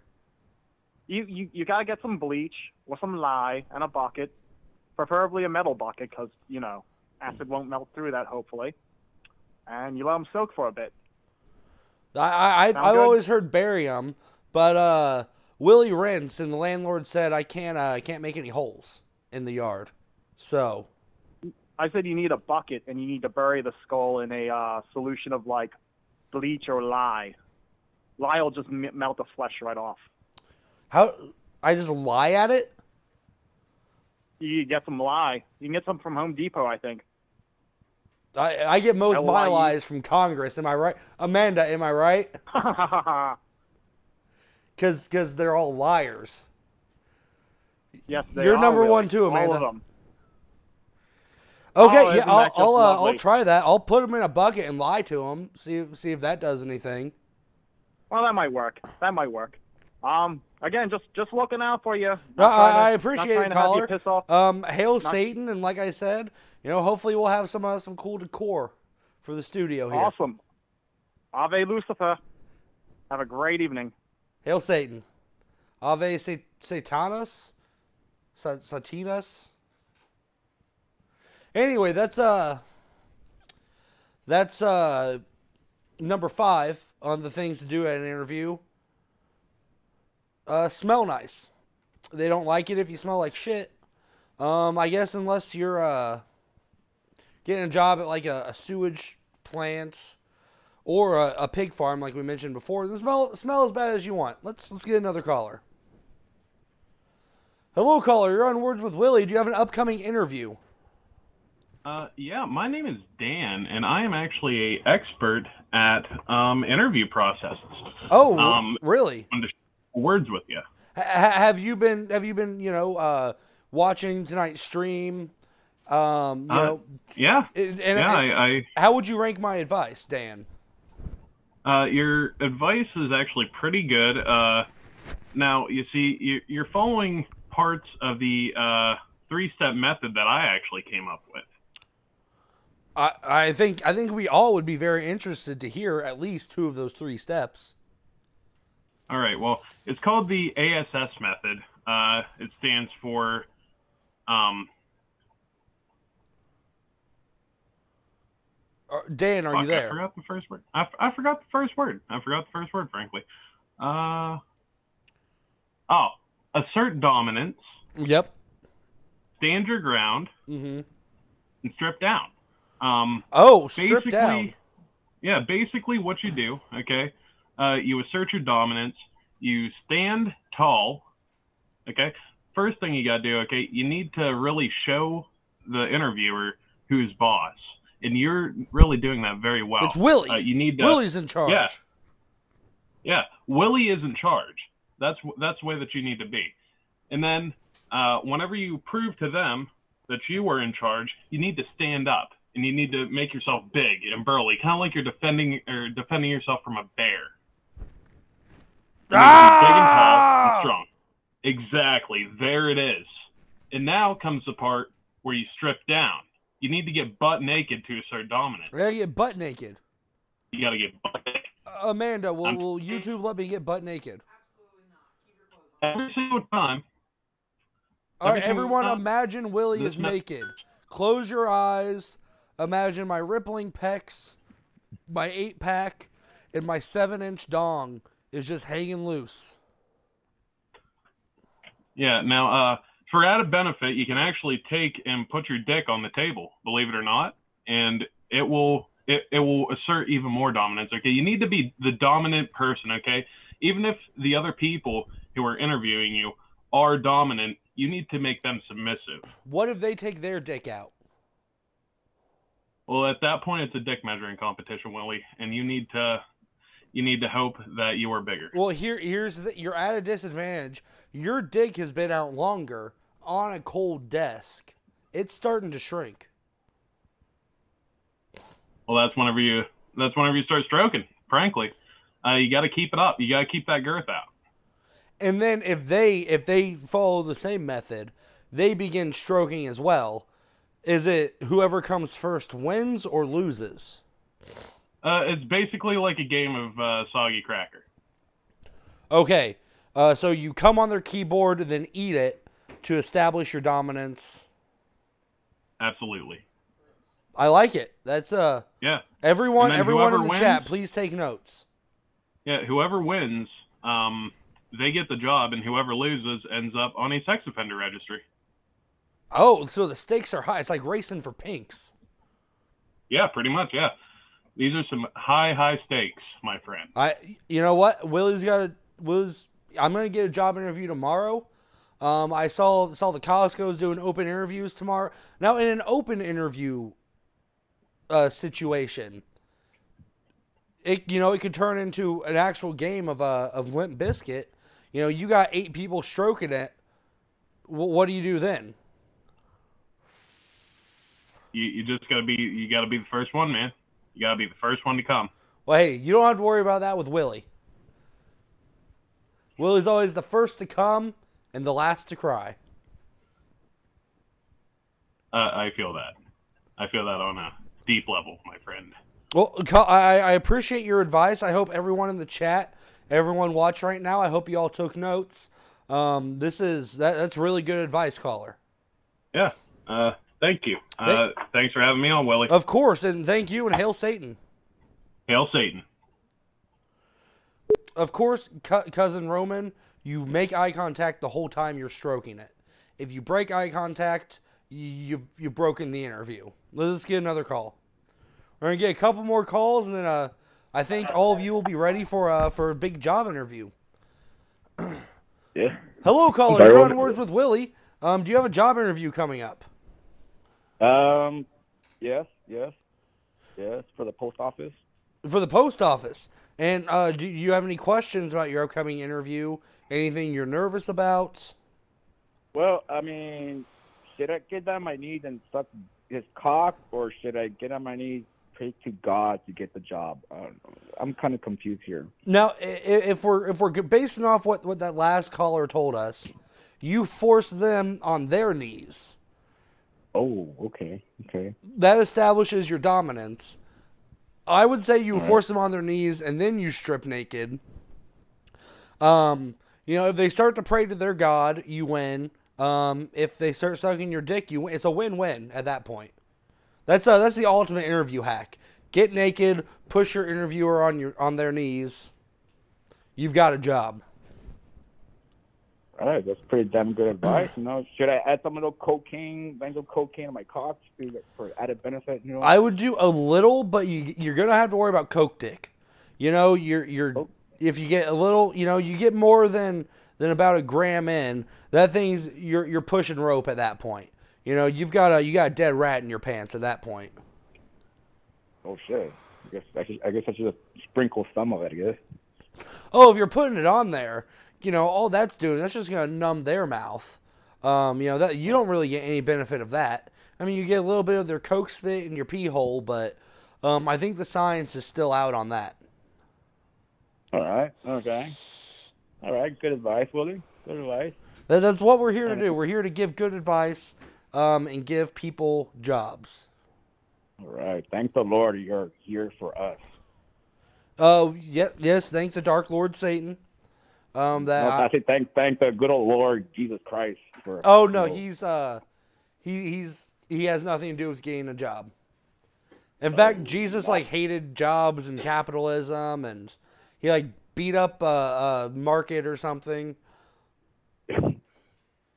You gotta get some bleach or some lye and a bucket, preferably a metal bucket, because you know acid won't melt through that, hopefully. And you let them soak for a bit. I've always heard bury them, but Willie rents, and the landlord said I can't make any holes in the yard. So I said you need a bucket and you need to bury the skull in a solution of like bleach or lye. Lye will just melt the flesh right off. How? I just lie at it? You get some lye. You can get some from Home Depot, I think. I get most of my lies from Congress. Am I right? Amanda, am I right? Because they're all liars. Yes, they You're are, number really. One, too, Amanda. All of them. Okay, oh, yeah, I'll try that. I'll put them in a bucket and lie to them, see if that does anything. Well, that might work. That might work. Again, just looking out for you. I appreciate it, caller. Hail Satan, and like I said, you know, hopefully we'll have some cool decor for the studio here. Awesome. Ave Lucifer. Have a great evening. Hail Satan. Ave Satanus. Satinus. Anyway, that's number 5 on the things to do at an interview. Smell nice. They don't like it if you smell like shit. I guess unless you're getting a job at like a sewage plant or a pig farm like we mentioned before. The smell as bad as you want. Let's get another caller. Hello, caller. You're on Words with Willie. Do you have an upcoming interview? Yeah, my name is Dan, and I am actually an expert at interview processes. Oh, really? I'm just words with you. Have you been watching tonight's stream? Yeah. How would you rank my advice, Dan? Your advice is actually pretty good. Now you see you're following parts of the three-step method that I actually came up with. I think we all would be very interested to hear at least two of those three steps. All right. Well, it's called the ASS method. It stands for Dan, are you there? I forgot the first word. I forgot the first word. I forgot the first word, frankly. Assert dominance. Yep. Stand your ground. Mm-hmm. And strip down. Strip down. Yeah, basically what you do, okay? You assert your dominance. You stand tall, okay? First thing you got to do, okay, you need to really show the interviewer who's boss. And you're really doing that very well. It's Willie. Willie's in charge. Yeah. Yeah, Willie is in charge. That's the way that you need to be. And then whenever you prove to them that you were in charge, you need to stand up. And you need to make yourself big and burly, kind of like you're defending yourself from a bear. Big and tall and strong. Exactly. There it is. And now comes the part where you strip down. You need to get butt naked to assert dominance. We gotta get butt naked. You gotta get butt naked. Amanda, will YouTube let me get butt naked? Absolutely not. Every single time. All right, everyone, imagine Willie is naked. Close your eyes. Imagine my rippling pecs, my 8-pack, and my 7-inch dong is just hanging loose. Yeah, now, for added benefit, you can actually take and put your dick on the table, believe it or not, and it will assert even more dominance, okay? You need to be the dominant person, okay? Even if the other people who are interviewing you are dominant, you need to make them submissive. What if they take their dick out? Well, at that point, it's a dick measuring competition, Willie, and you need to hope that you are bigger. Well, you're at a disadvantage. Your dick has been out longer on a cold desk. It's starting to shrink. Well, that's whenever you start stroking. Frankly, you got to keep it up. You got to keep that girth out. And then if they follow the same method, they begin stroking as well. Is it whoever comes first wins or loses? It's basically like a game of soggy cracker. Okay, so you come on their keyboard and then eat it to establish your dominance. Absolutely. I like it. That's yeah. Everyone in the chat, please take notes. Yeah, whoever wins, they get the job, and whoever loses ends up on a sex offender registry. Oh, so the stakes are high. It's like racing for pinks. Yeah, pretty much, yeah. These are some high stakes, my friend. You know what? I'm going to get a job interview tomorrow. I saw the Costco's doing open interviews tomorrow. Now, in an open interview situation, it could turn into an actual game of Limp Bizkit. You know, you got 8 people stroking it. What do you do then? You gotta be the first one, man. You gotta be the first one to come. Well, hey, you don't have to worry about that with Willie. Willie's always the first to come and the last to cry. I feel that. I feel that on a deep level, my friend. Well, I appreciate your advice. I hope everyone in the chat, everyone watching right now, I hope you all took notes. That's really good advice, caller. Yeah. Thank you. Thanks for having me on, Willie. Of course, and thank you, and hail Satan. Hail Satan. Of course, Cousin Roman, you make eye contact the whole time you're stroking it. If you break eye contact, you've broken the interview. Let's get another call. We're going to get a couple more calls, and then I think all of you will be ready for a big job interview. Yeah. Hello, caller. You're on Words with Willie. Do you have a job interview coming up? Yes, for the post office. For the post office. And do you have any questions about your upcoming interview? Anything you're nervous about? Well, I mean, should I get on my knees and suck his cock, or should I get on my knees, pray to God to get the job? I don't know. I'm kind of confused here. Now, if we're basing off what that last caller told us, you force them on their knees. Oh, okay, okay. That establishes your dominance. I would say you force them on their knees, and then you strip naked. You know, if they start to pray to their God, you win. If they start sucking your dick, you win. It's a win-win at that point. That's the ultimate interview hack. Get naked, push your interviewer on their knees. You've got a job. All right, that's pretty damn good advice. You know, should I add some little cocaine, bands of cocaine on my cock for added benefit? You know, I would do a little, but you're gonna have to worry about coke dick. You know, if you get a little, you know, you get more than about a gram in, that thing's you're pushing rope at that point. You know, you got a dead rat in your pants at that point. Oh shit! I guess I should sprinkle some of it, I guess. Oh, if you're putting it on there, you know, all that's doing, that's just gonna numb their mouth. You know, that you don't really get any benefit of that. I mean, you get a little bit of their coke spit in your pee hole, but I think the science is still out on that. All right. Okay. All right. Good advice, Willie. Good advice. That's what we're here to do. We're here to give good advice and give people jobs. All right. Thank the Lord you're here for us. Oh, yes. Thank the dark lord Satan. Thank the good old Lord Jesus Christ for. Oh no, he has nothing to do with getting a job. In fact, Jesus like hated jobs and capitalism, and he like beat up a market or something.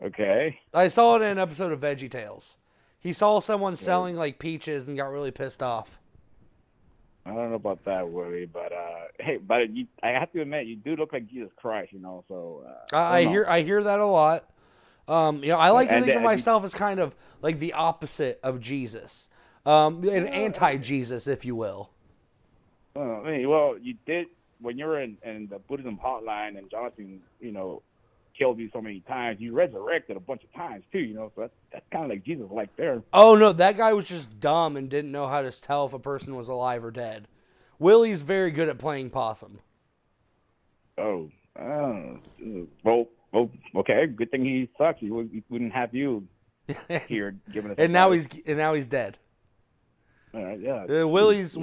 Okay. I saw it in an episode of Veggie Tales. He saw someone selling like peaches and got really pissed off. I don't know about that, Willie, but hey, but I have to admit, you do look like Jesus Christ, you know. So I hear that a lot. You know, I like to think of myself as kind of like the opposite of Jesus, an anti-Jesus, if you will. Well, you did when you were in the Buddhism hotline, and Jonathan, you know, killed you so many times. You resurrected a bunch of times too, you know. So that's kind of like Jesus, like there. Oh no, that guy was just dumb and didn't know how to tell if a person was alive or dead. Willie's very good at playing possum. Well, okay. Good thing he sucks. He wouldn't have you here giving us. And now he's dead. All right, yeah. Willie's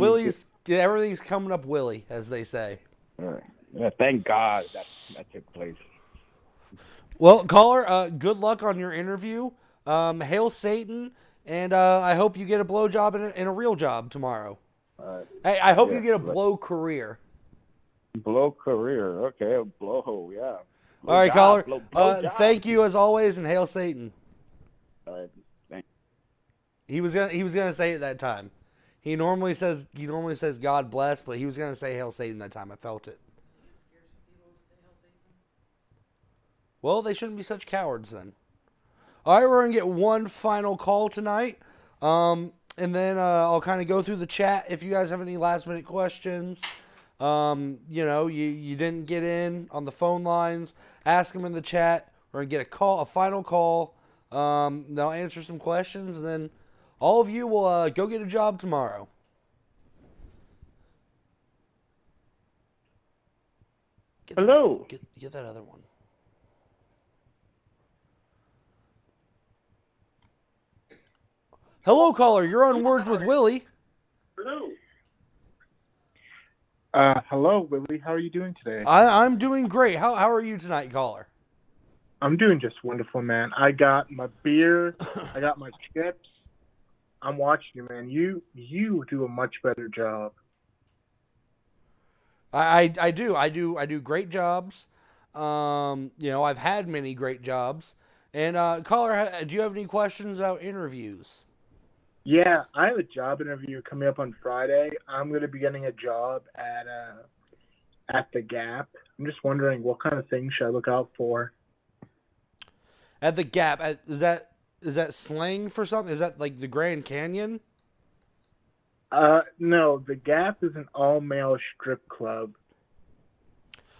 everything's coming up Willie, as they say. All right. Yeah, thank God that took place. Well, caller, good luck on your interview. Hail Satan, and I hope you get a blow job and a real job tomorrow. Hey, I hope you get a blow career. Blow career, okay, a blow, yeah. Blow. All right, job, caller, blow thank you as always, and hail Satan. All right, thanks. He was gonna say it that time. He normally says God bless, but he was gonna say hail Satan that time. I felt it. Well, they shouldn't be such cowards then. All right, we're going to get one final call tonight. And then I'll kind of go through the chat if you guys have any last-minute questions. You know, you didn't get in on the phone lines. Ask them in the chat. We're going to get a final call. They'll answer some questions. And then all of you will go get a job tomorrow. Hello. Get that other one. Hello, caller. You're on Words with Willie. Hello. Hello, Willie. How are you doing today? I'm doing great. How are you tonight, caller? I'm doing just wonderful, man. I got my beer. I got my chips. I'm watching you, man. You do a much better job. I do great jobs. You know, I've had many great jobs. And caller, do you have any questions about interviews? Yeah, I have a job interview coming up on Friday. I'm going to be getting a job at The Gap. I'm just wondering what kind of things should I look out for? At The Gap, is that slang for something? Is that like the Grand Canyon? No, The Gap is an all-male strip club.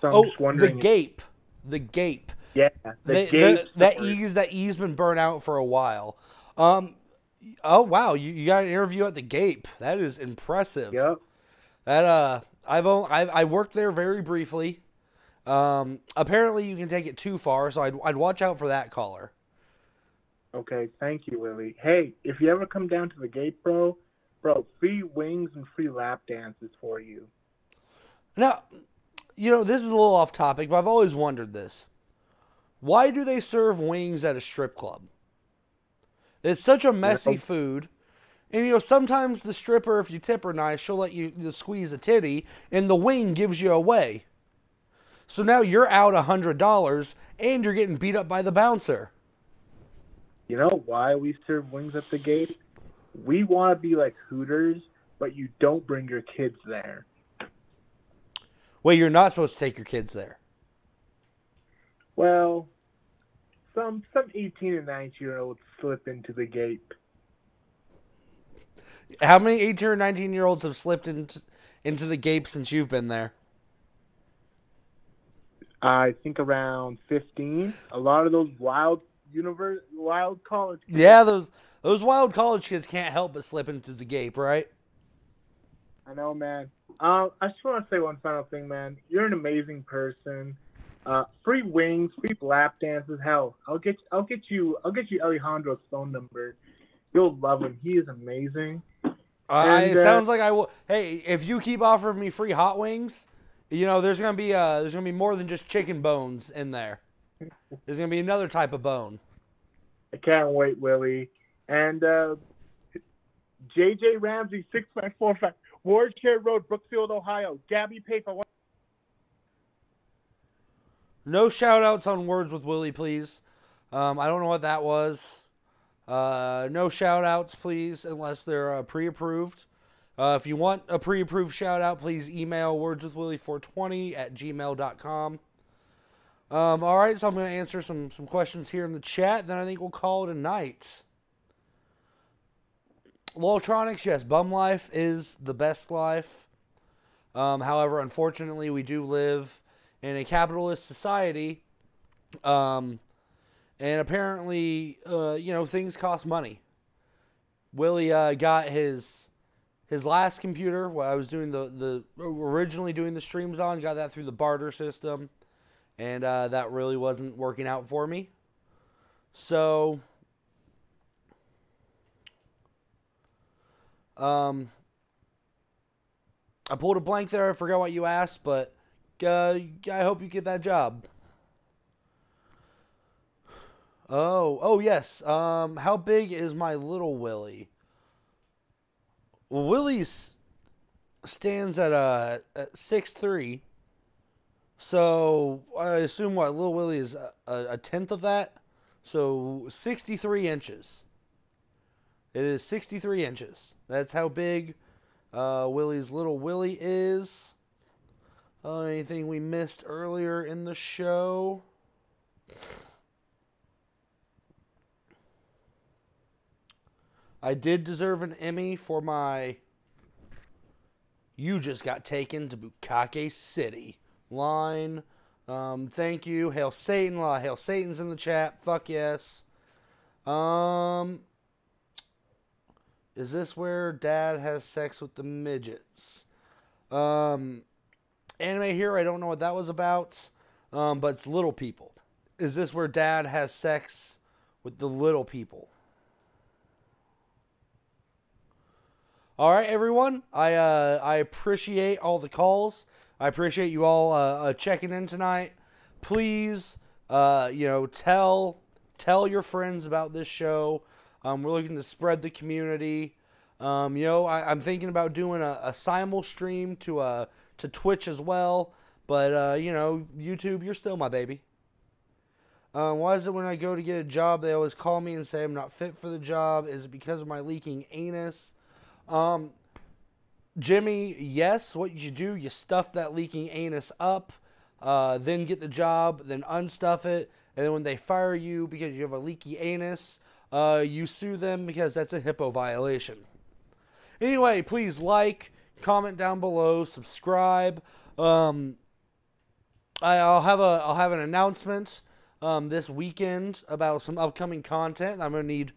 So I'm just wondering. The Gape. The Gape. Yeah, The Gape. That E's been burnt out for a while. Oh wow, you got an interview at The Gape. That is impressive. Yep. That I worked there very briefly. Apparently you can take it too far, so I'd watch out for that caller. Okay, thank you, Willie. Hey, if you ever come down to The Gape, bro, free wings and free lap dances for you. Now, you know, this is a little off topic, but I've always wondered this. Why do they serve wings at a strip club? It's such a messy food. And, you know, sometimes the stripper, if you tip her nice, she'll let you squeeze a titty, and the wing gives you away. So now you're out $100, and you're getting beat up by the bouncer. You know why we serve wings at The Gate? We want to be like Hooters, but you don't bring your kids there. Well, you're not supposed to take your kids there. Well, some 18 and 19-year-olds slip into The Gape. How many 18 or 19-year-olds have slipped into The Gape since you've been there? I think around 15. A lot of those wild college kids. Yeah, those wild college kids can't help but slip into The Gape, right? I know, man. I just want to say one final thing, man. You're an amazing person. Free wings, free lap dances. Hell, I'll get you Alejandro's phone number. You'll love him. He is amazing. It sounds like I will. Hey, if you keep offering me free hot wings, you know there's gonna be more than just chicken bones in there. There's gonna be another type of bone. I can't wait, Willie. And JJ Ramsey, 6545 Wardshare Road, Brookfield, Ohio. Gabby Pay for one. No shout-outs on Words with Willie, please. I don't know what that was. No shout-outs, please, unless they're pre-approved. If you want a pre-approved shout-out, please email wordswithwillie420@gmail.com. All right, so I'm going to answer some questions here in the chat, then I think we'll call it a night. Loltronics, yes, bum life is the best life. However, unfortunately, we do live in a capitalist society, and apparently, you know, things cost money. Willie got his last computer, what I was doing originally doing the streams on, got that through the barter system, and that really wasn't working out for me. So, I pulled a blank there. I forgot what you asked, but I hope you get that job. Oh yes. How big is my little Willie? Well, Willie stands at 6'3", so I assume what little Willie is a tenth of that, so 63 inches. It is 63 inches. That's how big Willie's little Willie is. Anything we missed earlier in the show? I did deserve an Emmy for my "You just got taken to Bukkake City" line. Thank you. Hail Satan. Hail Satan's in the chat. Fuck yes. Is this where Dad has sex with the midgets? Anime here, I don't know what that was about, but it's little people. Is this where Dad has sex with the little people? All right, everyone. I appreciate all the calls. I appreciate you all checking in tonight. Please, you know, tell your friends about this show. We're looking to spread the community. You know, I'm thinking about doing a simul stream to Twitch as well, but you know, YouTube, you're still my baby. Why is it when I go to get a job, they always call me and say I'm not fit for the job? Is it because of my leaking anus? Jimmy, yes. What you do, you stuff that leaking anus up, then get the job, then unstuff it. And then when they fire you because you have a leaky anus, you sue them because that's a HIPAA violation. Anyway, please like, comment down below, subscribe. I'll have an announcement this weekend about some upcoming content I'm going to need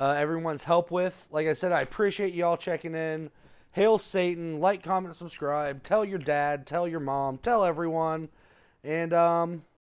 everyone's help with. Like I said, I appreciate y'all checking in. Hail Satan, like, comment, subscribe, tell your dad, tell your mom, tell everyone, and